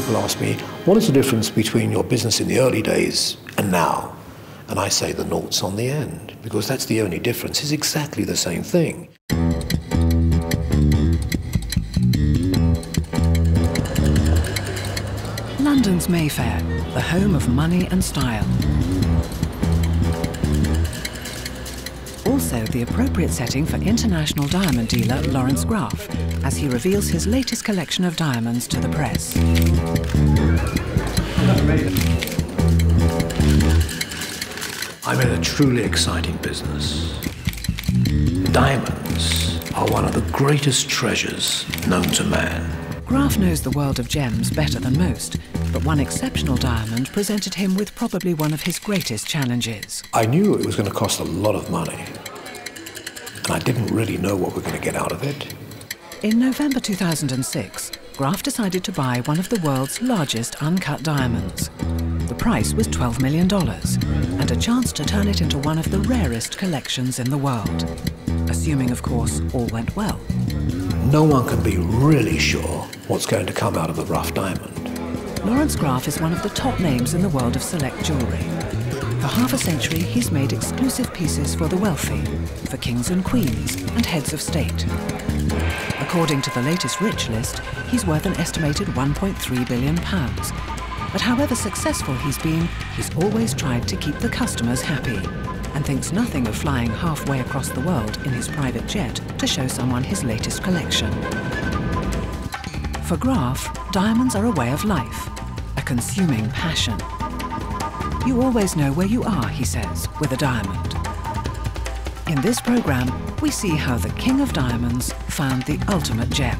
people ask me, what is the difference between your business in the early days and now? And I say the noughts on the end, because that's the only difference. It's exactly the same thing. London's Mayfair, the home of money and style. Also the appropriate setting for international diamond dealer Laurence Graff, as he reveals his latest collection of diamonds to the press. I'm in a truly exciting business. Diamonds are one of the greatest treasures known to man. Graff knows the world of gems better than most, but one exceptional diamond presented him with probably one of his greatest challenges. I knew it was going to cost a lot of money. And I didn't really know what we were going to get out of it. In November 2006, Graff decided to buy one of the world's largest uncut diamonds. The price was $12 million, and a chance to turn it into one of the rarest collections in the world. Assuming, of course, all went well. No one can be really sure what's going to come out of a rough diamond. Laurence Graff is one of the top names in the world of select jewellery. For half a century, he's made exclusive pieces for the wealthy, for kings and queens, and heads of state. According to the latest rich list, he's worth an estimated £1.3 billion. But however successful he's been, he's always tried to keep the customers happy, and thinks nothing of flying halfway across the world in his private jet to show someone his latest collection. For Graff, diamonds are a way of life, a consuming passion. You always know where you are, he says, with a diamond. In this program, we see how the King of Diamonds found the ultimate gem.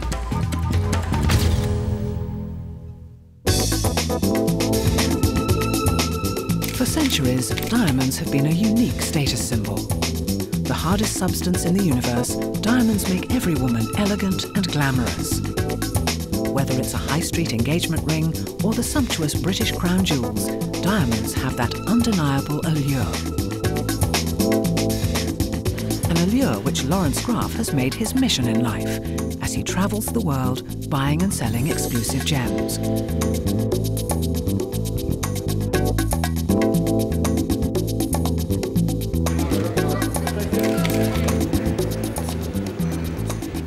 For centuries, diamonds have been a unique status symbol. The hardest substance in the universe, diamonds make every woman elegant and glamorous. Whether it's a high street engagement ring or the sumptuous British crown jewels, diamonds have that undeniable allure. An allure which Laurence Graff has made his mission in life as he travels the world buying and selling exclusive gems.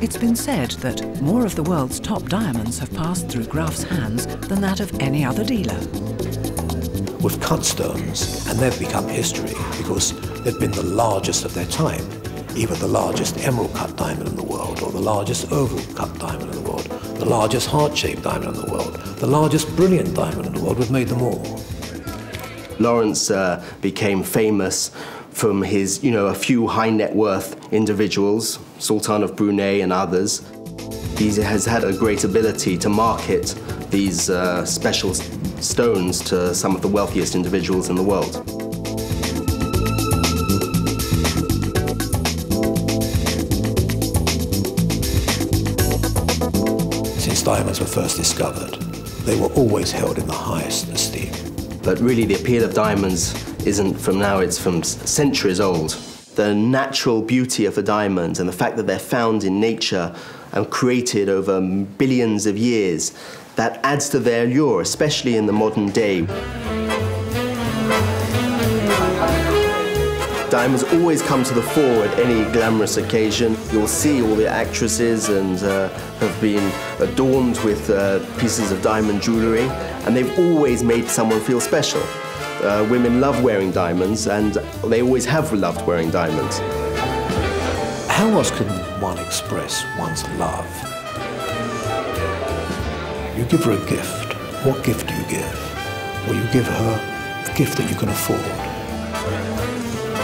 It's been said that more of the world's top diamonds have passed through Graff's hands than that of any other dealer. We've cut stones and they've become history because they've been the largest of their time. Either the largest emerald cut diamond in the world, or the largest oval cut diamond in the world, the largest heart-shaped diamond in the world, the largest brilliant diamond in the world. We've made them all. Laurence became famous from his, a few high-net-worth individuals, Sultan of Brunei and others. He has had a great ability to market these special stones to some of the wealthiest individuals in the world. Since diamonds were first discovered, they were always held in the highest esteem. But really, the appeal of diamonds isn't from now, it's from centuries old. The natural beauty of a diamond and the fact that they're found in nature and created over billions of years, that adds to their allure, especially in the modern day. Diamonds always come to the fore at any glamorous occasion. You'll see all the actresses and have been adorned with pieces of diamond jewellery, and they've always made someone feel special. Women love wearing diamonds, and they always have loved wearing diamonds. How else can one express one's love? You give her a gift. What gift do you give? Well, you give her a gift that you can afford.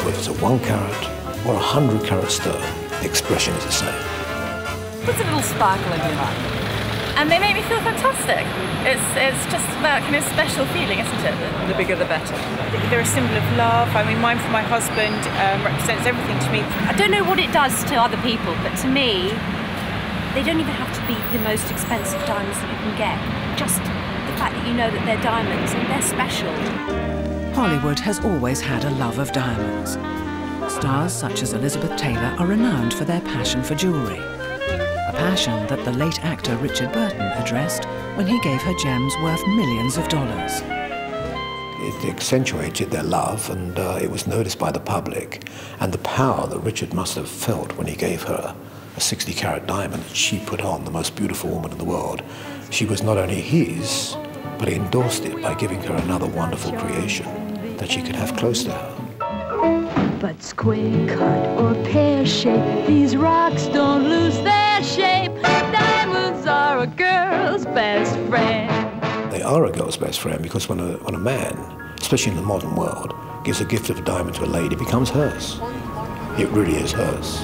Whether it's a 1 carat or a 100 carat stone, the expression is the same. Puts a little sparkle in your life. And they make me feel fantastic. It's just that kind of special feeling, isn't it? The bigger, the better. They're a symbol of love. I mean, mine for my husband represents everything to me. I don't know what it does to other people, but to me, they don't even have to be the most expensive diamonds that you can get. Just the fact that you know that they're diamonds and they're special. Hollywood has always had a love of diamonds. Stars such as Elizabeth Taylor are renowned for their passion for jewellery. A passion that the late actor Richard Burton addressed when he gave her gems worth millions of dollars. It accentuated their love, and it was noticed by the public. And the power that Richard must have felt when he gave her a 60-carat diamond that she put on, the most beautiful woman in the world. She was not only his, but he endorsed it by giving her another wonderful creation that she could have close to her. But square cut or pear shape, these rocks don't lose their shape. Diamonds are a girl's best friend. They are a girl's best friend, because when a man, especially in the modern world, gives a gift of a diamond to a lady, it becomes hers. It really is hers.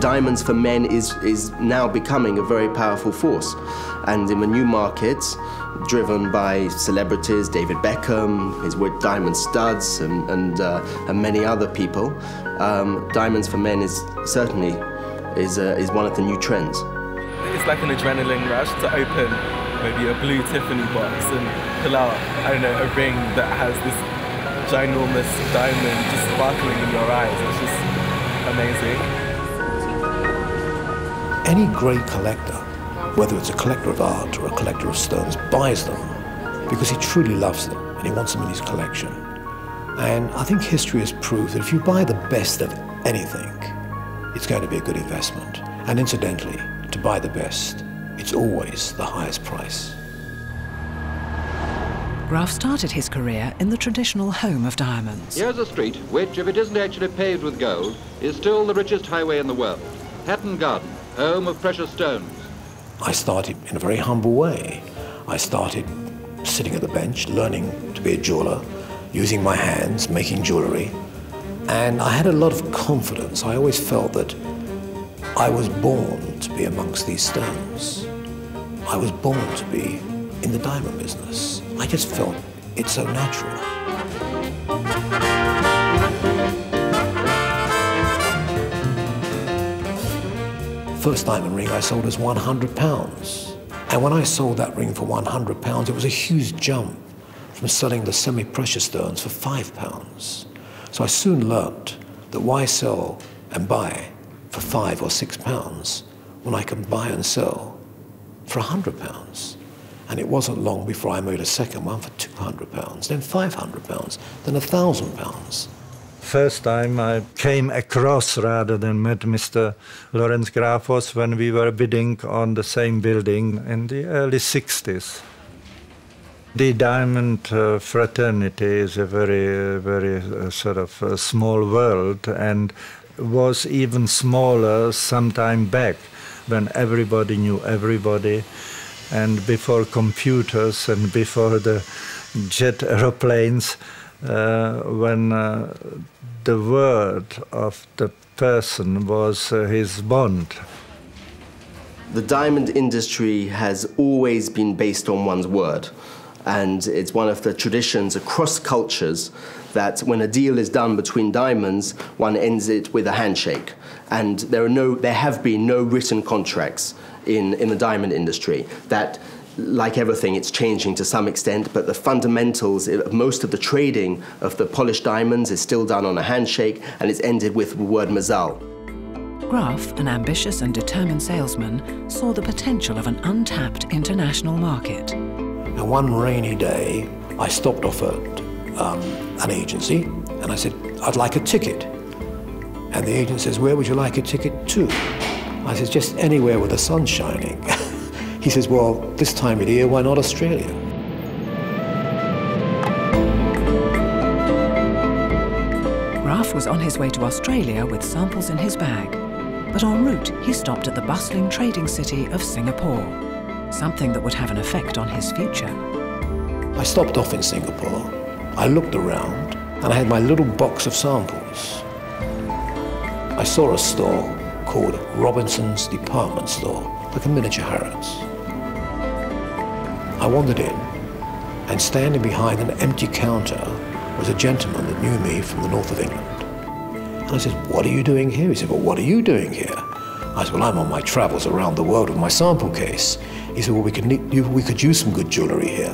Diamonds for men is now becoming a very powerful force. And in the new markets, driven by celebrities, David Beckham, his diamond studs, and many other people, diamonds for men is certainly is one of the new trends. It's like an adrenaline rush to open maybe a blue Tiffany box and pull out, I don't know, a ring that has this ginormous diamond just sparkling in your eyes. It's just amazing. Any great collector, whether it's a collector of art or a collector of stones, buys them because he truly loves them and he wants them in his collection. And I think history has proved that if you buy the best of anything, it's going to be a good investment. And incidentally, to buy the best, it's always the highest price. Graff started his career in the traditional home of diamonds. Here's a street which, if it isn't actually paved with gold, is still the richest highway in the world. Hatton Garden, home of precious stones. I started in a very humble way. I started sitting at the bench, learning to be a jeweler, using my hands, making jewelry. And I had a lot of confidence. I always felt that I was born to be amongst these stones. I was born to be in the diamond business. I just felt it's so natural. First diamond ring I sold was £100. And when I sold that ring for £100, it was a huge jump from selling the semi-precious stones for £5. So I soon learnt that why sell and buy for £5 or £6 when I can buy and sell for £100. And it wasn't long before I made a second one for £200, then £500, then £1,000. First time I came across rather than met Mr. Laurence Graff was when we were bidding on the same building in the early 60s. The diamond fraternity is a very, very sort of small world, and was even smaller some time back, when everybody knew everybody, and before computers and before the jet aeroplanes, when the word of the person was his bond. The diamond industry has always been based on one's word. And it's one of the traditions across cultures that when a deal is done between diamonds, one ends it with a handshake. And there have been no written contracts in the diamond industry. That, like everything, it's changing to some extent, but the fundamentals, most of the trading of the polished diamonds is still done on a handshake, and it's ended with the word mazal. Graff, an ambitious and determined salesman, saw the potential of an untapped international market. And one rainy day, I stopped off at an agency, and I said, I'd like a ticket. And the agent says, where would you like a ticket to? I said, just anywhere where the sun's shining. He says, well, this time of year, why not Australia? Graff was on his way to Australia with samples in his bag. But en route, he stopped at the bustling trading city of Singapore. Something that would have an effect on his future. I stopped off in Singapore, I looked around, and I had my little box of samples. I saw a store called Robinson's Department Store, like a miniature Harrods. I wandered in, and standing behind an empty counter was a gentleman that knew me from the north of England. And I said, what are you doing here? He said, well, what are you doing here? I said, well, I'm on my travels around the world with my sample case. He said, well, we could use some good jewellery here.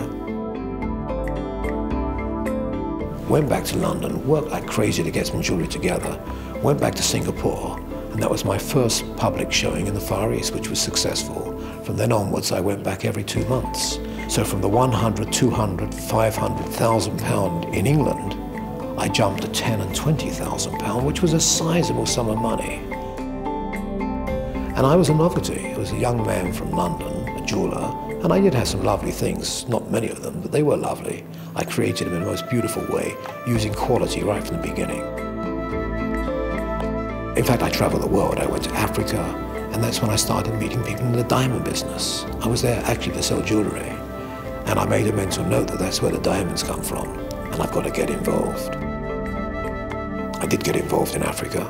Went back to London, worked like crazy to get some jewellery together, went back to Singapore, And that was my first public showing in the Far East, which was successful. From then onwards, I went back every 2 months. So from the 100, 200, 500, £1,000 in England, I jumped to 10 and 20,000 pounds, which was a sizable sum of money. And I was a novelty. I was a young man from London, a jeweler, and I did have some lovely things, not many of them, but they were lovely. I created them in the most beautiful way, using quality right from the beginning. In fact, I traveled the world. I went to Africa, and that's when I started meeting people in the diamond business. I was there actually to sell jewelry, and I made a mental note that that's where the diamonds come from, and I've got to get involved. I did get involved in Africa,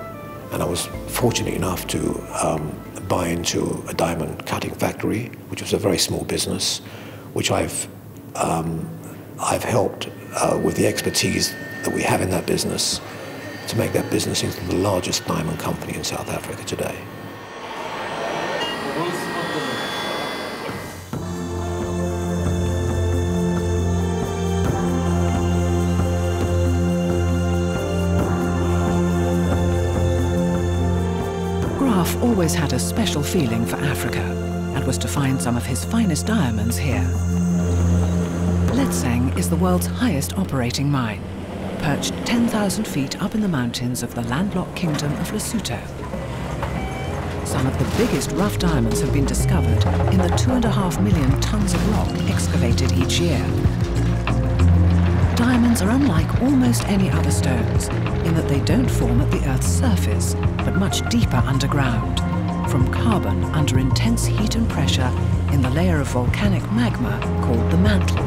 and I was fortunate enough to buy into a diamond cutting factory, which was a very small business, which I've helped with the expertise that we have in that business to make that business into the largest diamond company in South Africa today. Graff always had a special feeling for Africa and was to find some of his finest diamonds here. Letseng is the world's highest operating mine, perched 10,000 feet up in the mountains of the landlocked kingdom of Lesotho. Some of the biggest rough diamonds have been discovered in the 2.5 million tons of rock excavated each year. Diamonds are unlike almost any other stones in that they don't form at the Earth's surface, but much deeper underground, from carbon under intense heat and pressure in the layer of volcanic magma called the mantle.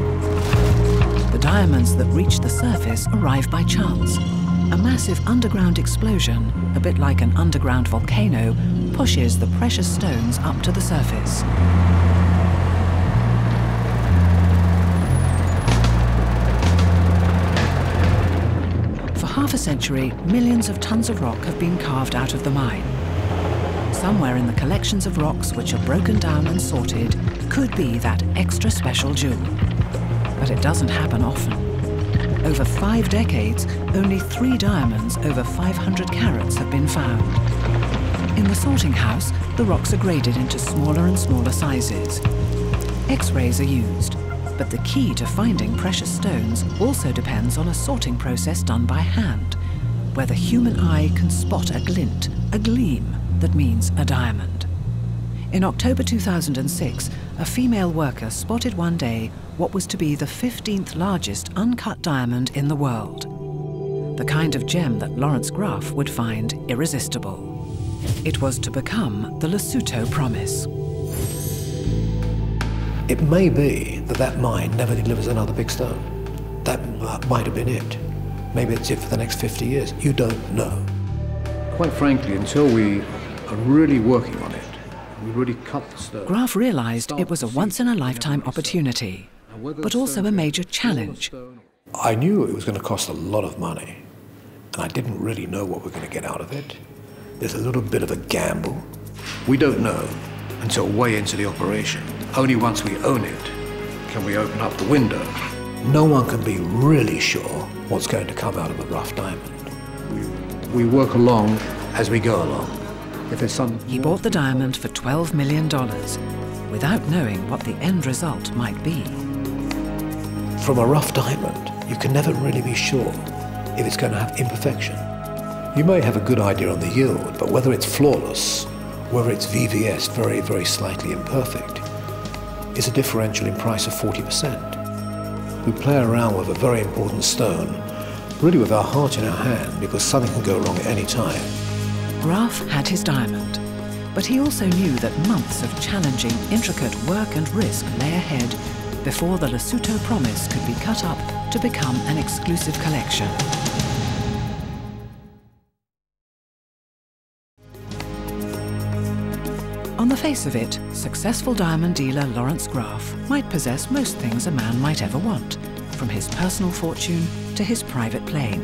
The diamonds that reach the surface arrive by chance. A massive underground explosion, a bit like an underground volcano, pushes the precious stones up to the surface. For half a century, millions of tons of rock have been carved out of the mine. Somewhere in the collections of rocks which are broken down and sorted could be that extra special jewel. But it doesn't happen often. Over 5 decades, only 3 diamonds over 500 carats have been found. In the sorting house, the rocks are graded into smaller and smaller sizes. X-rays are used, but the key to finding precious stones also depends on a sorting process done by hand, where the human eye can spot a glint, a gleam, that means a diamond. In October 2006, a female worker spotted one day what was to be the 15th largest uncut diamond in the world. The kind of gem that Laurence Graff would find irresistible. It was to become the Lesotho Promise. It may be that that mine never delivers another big stone. That might have been it. Maybe it's it for the next 50 years. You don't know. Quite frankly, until we are really working on it, we really cut the stone. Graff realized it was a once-in-a-lifetime opportunity, but also a major challenge. I knew it was going to cost a lot of money, and I didn't really know what we're going to get out of it. There's a little bit of a gamble. We don't know until way into the operation. Only once we own it can we open up the window. No one can be really sure what's going to come out of a rough diamond. We work along as we go along. He bought the diamond for $12 million, without knowing what the end result might be. From a rough diamond, you can never really be sure if it's going to have imperfection. You may have a good idea on the yield, but whether it's flawless, whether it's VVS, very, very slightly imperfect, is a differential in price of 40%. We play around with a very important stone, really with our heart in our hand, because something can go wrong at any time. Graff had his diamond, but he also knew that months of challenging, intricate work and risk lay ahead before the Lesotho Promise could be cut up to become an exclusive collection. On the face of it, successful diamond dealer Laurence Graff might possess most things a man might ever want, from his personal fortune to his private plane.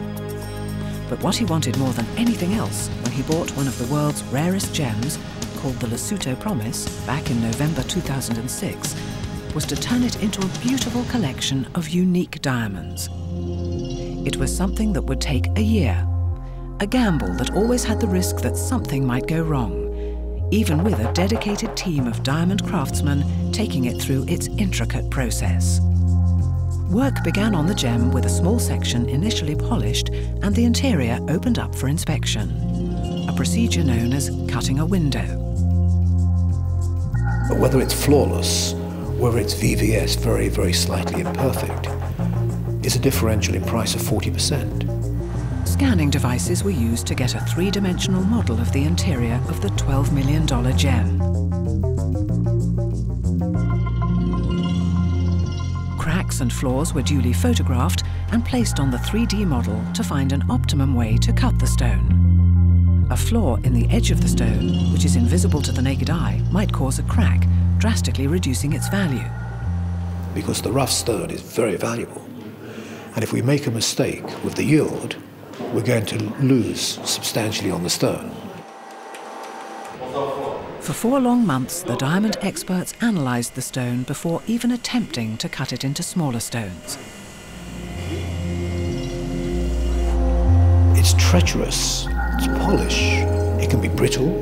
But what he wanted more than anything else when he bought one of the world's rarest gems, called the Lesotho Promise, back in November 2006, was to turn it into a beautiful collection of unique diamonds. It was something that would take a year, a gamble that always had the risk that something might go wrong, even with a dedicated team of diamond craftsmen taking it through its intricate process. Work began on the gem with a small section initially polished and the interior opened up for inspection, a procedure known as cutting a window. But whether it's flawless, whether it's VVS, very, very slightly imperfect, is a differential in price of 40%. Scanning devices were used to get a three-dimensional model of the interior of the $12 million gem. Cracks and flaws were duly photographed and placed on the 3D model to find an optimum way to cut the stone. A flaw in the edge of the stone, which is invisible to the naked eye, might cause a crack, drastically reducing its value. Because the rough stone is very valuable. And if we make a mistake with the yield, we're going to lose substantially on the stone. For 4 long months, the diamond experts analysed the stone before even attempting to cut it into smaller stones. It's treacherous, it's polish, it can be brittle,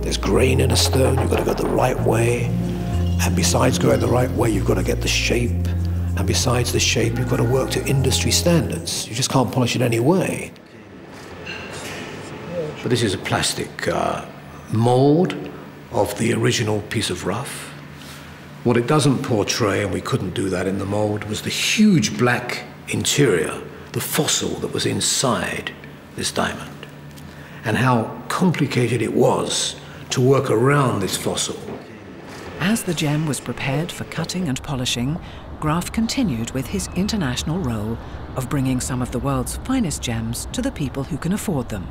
there's grain in a stone, you've got to go the right way, and besides going the right way, you've got to get the shape. And besides the shape, you've got to work to industry standards. You just can't polish it any way. But this is a plastic mould of the original piece of rough. What it doesn't portray, and we couldn't do that in the mould, was the huge black interior, the fossil that was inside this diamond, and how complicated it was to work around this fossil. As the gem was prepared for cutting and polishing, Graff continued with his international role of bringing some of the world's finest gems to the people who can afford them.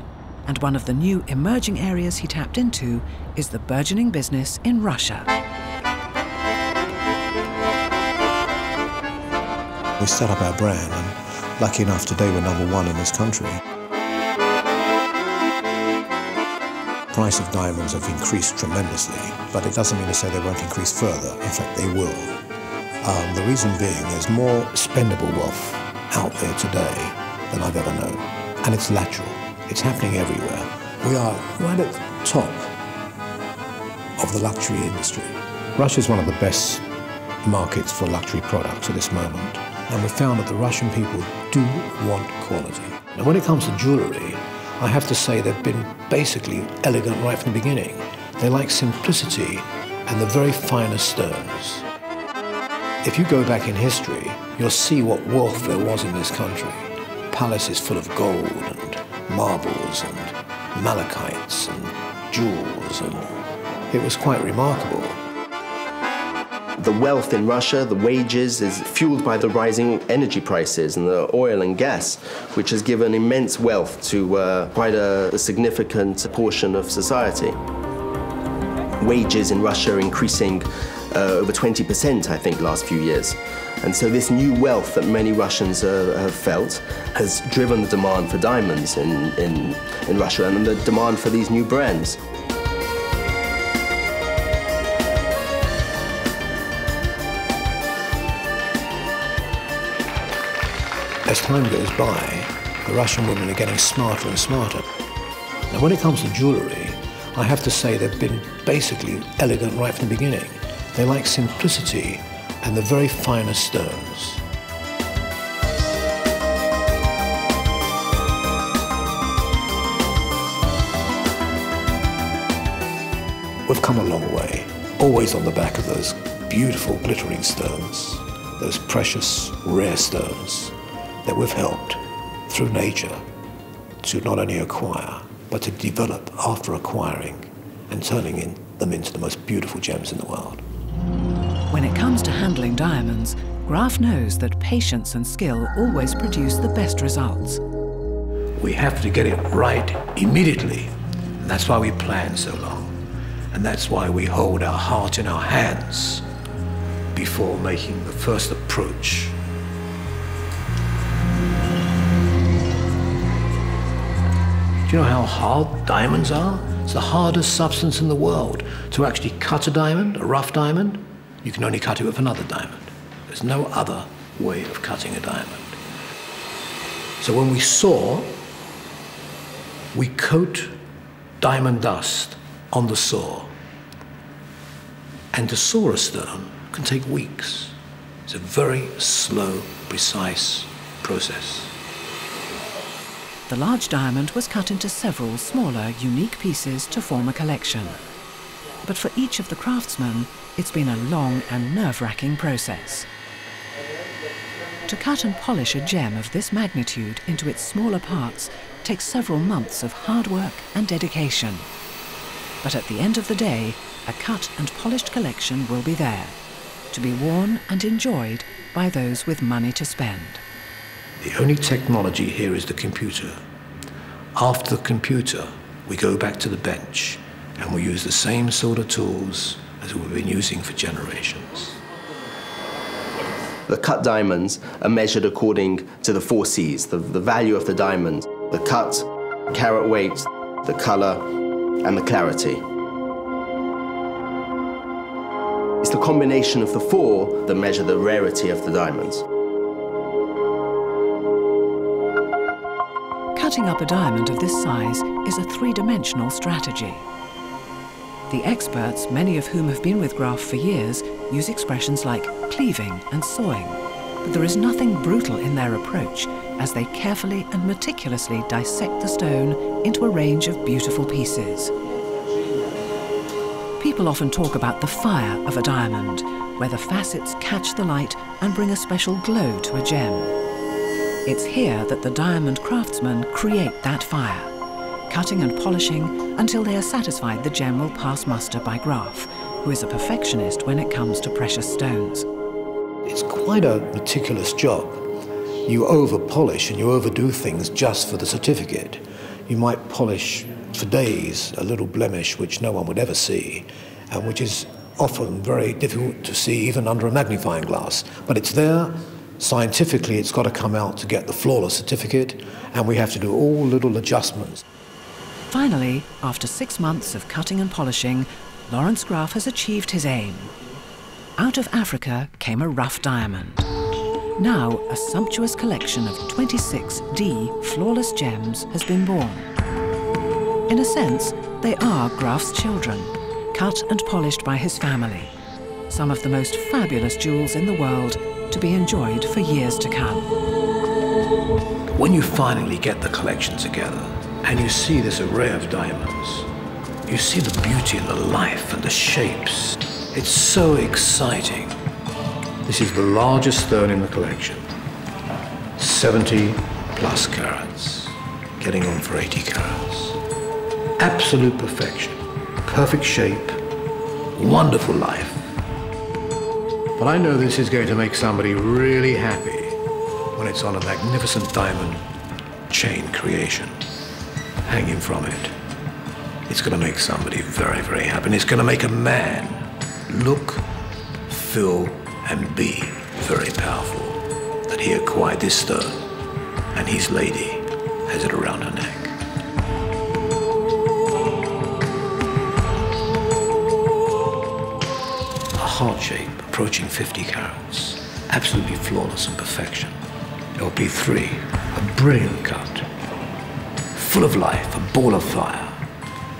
And one of the new emerging areas he tapped into is the burgeoning business in Russia. We set up our brand, and lucky enough today we're #1 in this country. The price of diamonds have increased tremendously, but it doesn't mean to say they won't increase further. In fact, they will. The reason being, there's more spendable wealth out there today than I've ever known. And it's lateral. It's happening everywhere. We are right at the top of the luxury industry. Russia's one of the best markets for luxury products at this moment. And we found that the Russian people do want quality. Now, when it comes to jewellery, I have to say they've been basically elegant right from the beginning. They like simplicity and the very finest stones. If you go back in history, you'll see what wealth there was in this country. Palaces full of gold and marbles and malachites and jewels, and it was quite remarkable. The wealth in Russia, the wages, is fueled by the rising energy prices and the oil and gas, which has given immense wealth to quite a significant portion of society. Wages in Russia are increasing over 20%, I think, last few years. And so this new wealth that many Russians have felt has driven the demand for diamonds in Russia, and the demand for these new brands. As time goes by, the Russian women are getting smarter and smarter. Now, when it comes to jewellery, I have to say they've been basically elegant right from the beginning. They like simplicity and the very finest stones. We've come a long way, always on the back of those beautiful glittering stones, those precious rare stones that we've helped through nature to not only acquire, but to develop after acquiring and turning them into the most beautiful gems in the world. When it comes to handling diamonds, Graff knows that patience and skill always produce the best results. We have to get it right immediately. And that's why we plan so long. And that's why we hold our heart in our hands before making the first approach. Do you know how hard diamonds are? It's the hardest substance in the world. To actually cut a diamond, a rough diamond, you can only cut it with another diamond. There's no other way of cutting a diamond. So when we saw we coat diamond dust on the saw. And to saw a stone can take weeks. It's a very slow, precise process. The large diamond was cut into several smaller, unique pieces to form a collection. But for each of the craftsmen, it's been a long and nerve-wracking process. To cut and polish a gem of this magnitude into its smaller parts takes several months of hard work and dedication. But at the end of the day, a cut and polished collection will be there, to be worn and enjoyed by those with money to spend. The only technology here is the computer. After the computer, we go back to the bench and we use the same sort of tools as we've been using for generations. The cut diamonds are measured according to the 4 C's, the value of the diamond, the cut, carat weight, the color, and the clarity. It's the combination of the 4 that measure the rarity of the diamonds. Cutting up a diamond of this size is a three-dimensional strategy. The experts, many of whom have been with Graff for years, use expressions like cleaving and sawing. But there is nothing brutal in their approach as they carefully and meticulously dissect the stone into a range of beautiful pieces. People often talk about the fire of a diamond, where the facets catch the light and bring a special glow to a gem. It's here that the diamond craftsmen create that fire, cutting and polishing until they are satisfied the gem will pass muster by Graff, who is a perfectionist when it comes to precious stones. It's quite a meticulous job. You over-polish and you overdo things just for the certificate. You might polish for days a little blemish which no one would ever see, and which is often very difficult to see even under a magnifying glass. But it's there. Scientifically, it's got to come out to get the flawless certificate, and we have to do all little adjustments. Finally, after 6 months of cutting and polishing, Laurence Graff has achieved his aim. Out of Africa came a rough diamond. Now, a sumptuous collection of 26D flawless gems has been born. In a sense, they are Graff's children, cut and polished by his family. Some of the most fabulous jewels in the world to be enjoyed for years to come. When you finally get the collection together, and you see this array of diamonds, you see the beauty and the life and the shapes. It's so exciting. This is the largest stone in the collection. 70 plus carats, getting on for 80 carats. Absolute perfection, perfect shape, wonderful life. But I know this is going to make somebody really happy when it's on a magnificent diamond chain creation. Hanging from it. It's going to make somebody very, very happy. And it's going to make a man look, feel, and be very powerful. That he acquired this stone, and his lady has it around her neck. A heart shape approaching 50 carats. Absolutely flawless and perfection. LP3, a brilliant cut. Full of life, a ball of fire,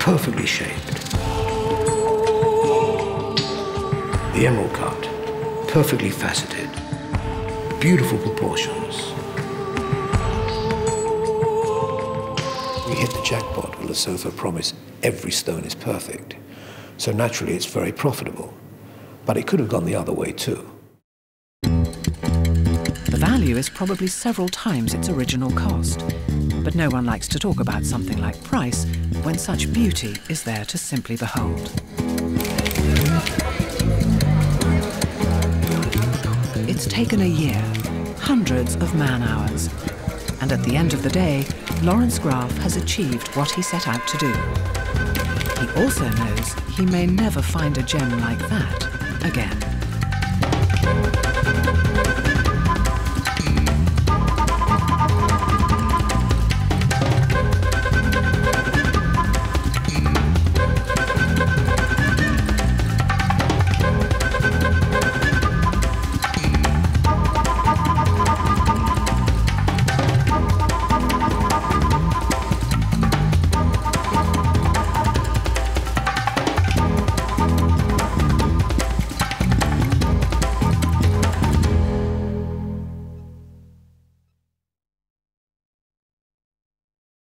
perfectly shaped. The emerald cut, perfectly faceted, beautiful proportions. We hit the jackpot with Lesotho Promise. Every stone is perfect. So naturally it's very profitable. But it could have gone the other way too. The value is probably several times its original cost. But no one likes to talk about something like price when such beauty is there to simply behold. It's taken a year, hundreds of man-hours, and at the end of the day, Laurence Graff has achieved what he set out to do. He also knows he may never find a gem like that again.